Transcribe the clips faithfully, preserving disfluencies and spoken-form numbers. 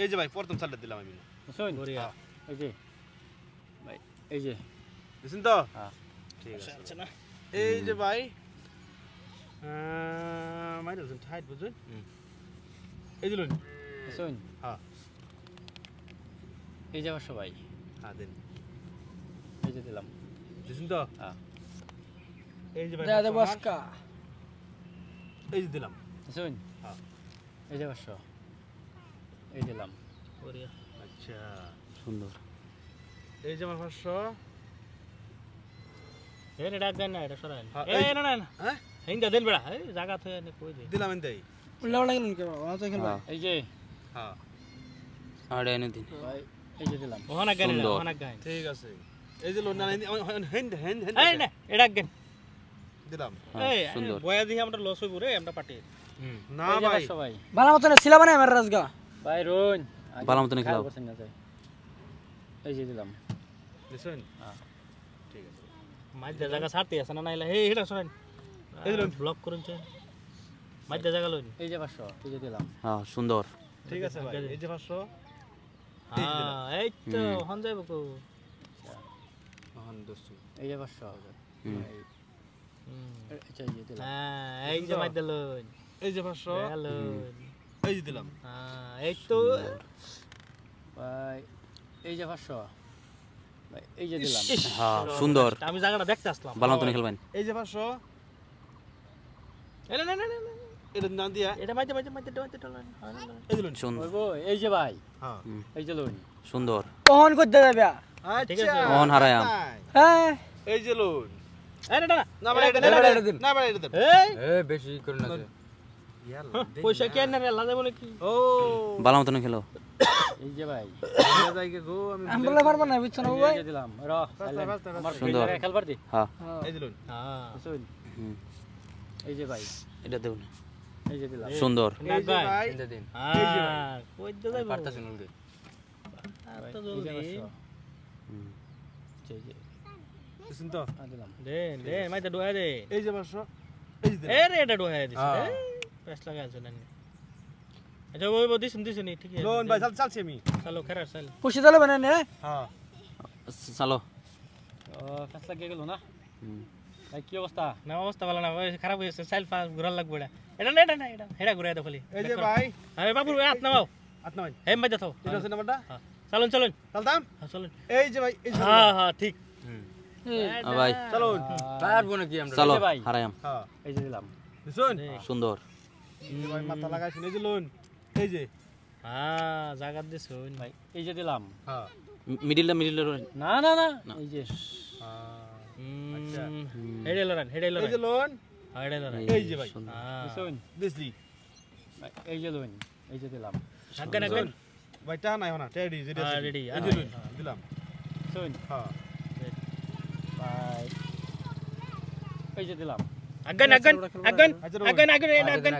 এই যে ভাই প্রথম সালটা দিলাম আমি এই যে বুঝছেন তো, ঠিক আছে না? এই যে ভাই মাইরে বুঝছেন, হাইট বুঝছেন, এই দিলুন শুন, হ্যাঁ এই যে বাসা ভাই, হ্যাঁ দেন, এই যে দিলাম বুঝছেন তো, হ্যাঁ এই যে ভাই দাদা বাসকা, এই যে দিলাম শুন, হ্যাঁ এই যে বাসা, এই দিলাম, ওরে আচ্ছা সুন্দর, এই যে আমার বাসা এরে ডাক দেন না, এটা সরান, এই না না হ্যাঁ হিন্দা দেন বড়া, এই জায়গা তো এনে কই দে দিলাম এনদাই উল্লা উল্লা কেন কেবা ওনা তো এখানে ভাই, এই যে হ্যাঁ আড়ে এনে দিন ভাই, এই যে দিলাম ওনা গান ওনা গান, ঠিক আছে এই যে লোনা হিন্দ হিন্দ হিন্দ এই না এটা গান দিলাম, এই বয়া দি আমরা লস হইব রে আমরা পার্টি না ভাই সবাই ভালো মত না ছিলা মানে আমার রাজগা ভাই রোন ভালো মত না খেলাও, এই যে দিলাম শুন, হ্যাঁ ঠিক আছে মাঝে জায়গা ছাড়তে আছে না নাইলে হে এটা শুনেন, এই যে ব্লক করুন চাই মাঝে জায়গা লইন, এই যে পাঁচশো এই যে দিলাম, হ্যাঁ সুন্দর, ঠিক আছে ভাই এই যে পাঁচশো, হ্যাঁ এই তো হন যাইব কো হন দস্যু, এই যে পাঁচশো আচ্ছা এই যে দিলাম, হ্যাঁ এই যে মাঝে লইন, এই যে পাঁচশো লইন, এই যে দিলাম, হ্যাঁ এই তো ভাই, এই যে পাঁচশো ভাই, এই যে দিলাম, হ্যাঁ সুন্দর, আমি জায়গাটা দেখতে আসলাম ভালো মত খেলবেন, এই যে পাঁচশো, এই না না না এটা না দিয়া এটা মাইতে মাইতে মাইতে ডোনতে ডোন, এই যে লন সুন্দর, এই যে ভাই হ্যাঁ এই যে লন সুন্দর, কোন কই দে যাবে, ঠিক আছে কোন হারায়াম, হ্যাঁ এই যে লন, এই না না না ভাই এটা না ভাই এটা এই এ বেশি করে না ইয়ালা পয়সা কেন রে লাজে বলে কি, ও ভালো মত খেলো, এই যে ভাই যা যাই কে গো আমি আমলা মারব না বুঝছ না ভাই, এই যে দিলাম র আমার সুন্দর খেলবার দি, হ্যাঁ এই যে লন, হ্যাঁ শুন, এই যে ভাই এটা দেও না, এই যে দিলাম সুন্দর, এই যে ভাই এটা দিন, হ্যাঁ কই দে যাই পারতা শুনুন গে আর তো জলদি, হুম এই যে শুন তো আ দিলাম দেন দেন মাইটা ডোয়া দে, এই যে বর্ষ এই যে এ রে এটা ডোয়া দিছ রে পেছ লাগাছ না, আচ্ছা ওই বডি শুন দিছ নি, ঠিক আছে লোন ভাই চল চলছি আমি, চলো খেরা চল পুষি চলো বানান রে, হ্যাঁ চলো ও পেছ লাগে গেল না, হুম ভাই কি অবস্থা না, অবস্থা ভালো না ভাই খারাপ হইছে, সাইল পাস ঘুরা লাগবো এটা এটা না এটা না এটা হেড়া ঘুরা দাও খালি, এই যে ভাই আরে বাবু হাত নাও হাত নাও হে মজা থাও, এটা আছে নাম্বারটা, হ্যাঁ চলুন চলুন চলতাম, হ্যাঁ চলুন, এই যে ভাই এই যে হ্যাঁ হ্যাঁ ঠিক, হুম আ ভাই চলুন পারবো না কি আমরা, চলো হারায়াম, হ্যাঁ এই যে দিলাম শুন সুন্দর, এই ভাই মাথা লাগাইছেন, এই যে লন, এই যে হ্যাঁ জায়গা দিছুন ভাই, এই যে দিলাম, হ্যাঁ মিডলটা মিডল না না না, এই যে হ্যাঁ আচ্ছা হেডে লরান হেডে লরান, এই যে লোন হেডে লরান, এই যে ভাই হ্যাঁ শুন দিসলি ভাই, এই যে লোন এই যে দিলাম ঢাকা না কোন ভাইটা নাই হনা রেডি রেডি রেডি, এই যে লোন দিলাম শুন, হ্যাঁ ভাই এই যে দিলাম আগন আগন আগন আগন আগন আগন,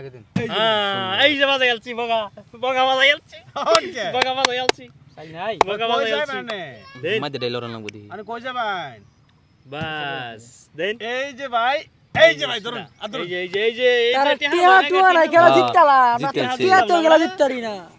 হ্যাঁ এই যে বাজা এলসি বগা বগা বাজা এলসি, ওকে বগা বাজা এলসি সাই নাই বগা বাজা এলসি মধ্যে ডে লরান লাগবদি আর কই যাবেন বাস দেন, এই যে ভাই এই যে ভাই ধরুন এই যে এই যে এই যে টিয়া তো না গেল জিতলা না টিয়া তো গেল জিততারি না।